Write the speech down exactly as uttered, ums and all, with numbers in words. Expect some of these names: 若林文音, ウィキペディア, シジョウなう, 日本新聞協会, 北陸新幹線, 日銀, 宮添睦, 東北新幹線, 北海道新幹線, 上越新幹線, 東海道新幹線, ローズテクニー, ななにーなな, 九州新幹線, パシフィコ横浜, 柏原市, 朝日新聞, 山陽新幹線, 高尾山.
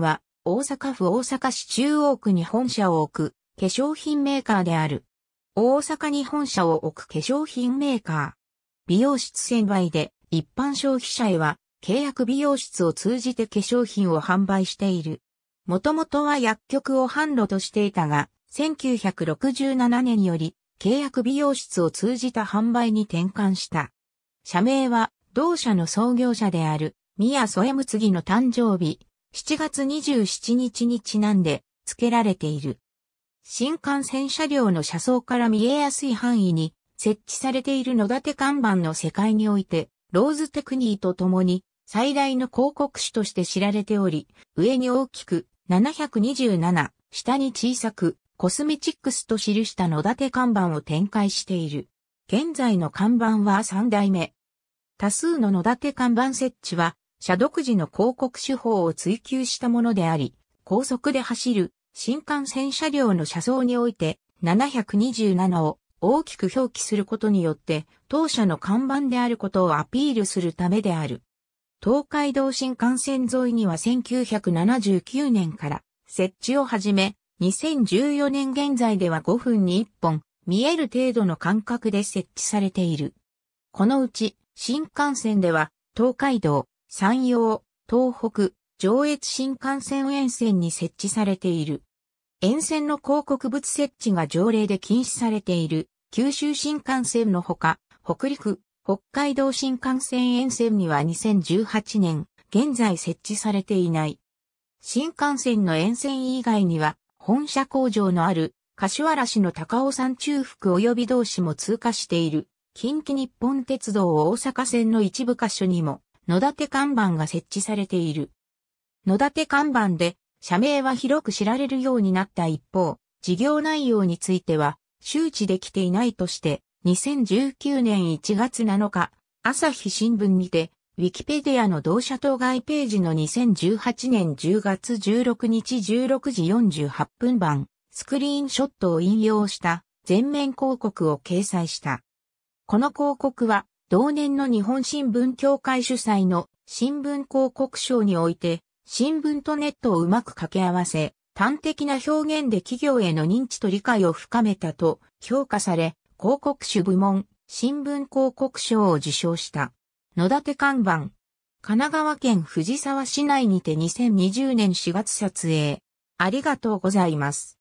は大阪府大阪市中央区に本社を置く化粧品メーカーである。大阪に本社を置く化粧品メーカー。美容室専売で一般消費者へは契約美容室を通じて化粧品を販売している。もともとは薬局を販路としていたが、せんきゅうひゃくろくじゅうななねんより契約美容室を通じた販売に転換した。社名は同社の創業者である宮添睦の誕生日しちがつにじゅうしちにちにちなんで付けられている。新幹線車両の車窓から見えやすい範囲に設置されている野立て看板の世界において、ローズテクニーと共に最大の広告主として知られており、上に大きくななにーなな、下に小さくコスメチックスと記した野立て看板を展開している。現在の看板はさんだいめ。多数の野立て看板設置は、社独自の広告手法を追求したものであり、高速で走る新幹線車両の車窓においてななにーななを大きく表記することによって当社の看板であることをアピールするためである。東海道新幹線沿いにはせんきゅうひゃくななじゅうきゅうねんから設置を始め、にせんじゅうよねん現在ではごふんにいっぽん見える程度の間隔で設置されている。このうち新幹線では東海道、山陽、東北、上越新幹線沿線に設置されている。沿線の広告物設置が条例で禁止されている九州新幹線のほか、北陸、北海道新幹線沿線にはにせんじゅうはちねん、現在設置されていない。新幹線の沿線以外には、本社工場のある柏原市の高尾山中腹及び同市も通過している、近畿日本鉄道大阪線の一部箇所にも、野立て看板が設置されている。野立て看板で、社名は広く知られるようになった一方、事業内容については周知できていないとして、にせんじゅうきゅうねんいちがつなのか、朝日新聞にて、ウィキペディアの同社当該ページのにせんじゅうはちねんじゅうがつじゅうろくにちじゅうろくじよんじゅうはっぷん版、スクリーンショットを引用した全面広告を掲載した。この広告は、同年の日本新聞協会主催の新聞広告賞において、新聞とネットをうまく掛け合わせ、端的な表現で企業への認知と理解を深めたと評価され、広告主部門、新聞広告賞を受賞した。野立て看板。神奈川県藤沢市内にてにせんにじゅうねんしがつ撮影。ありがとうございます。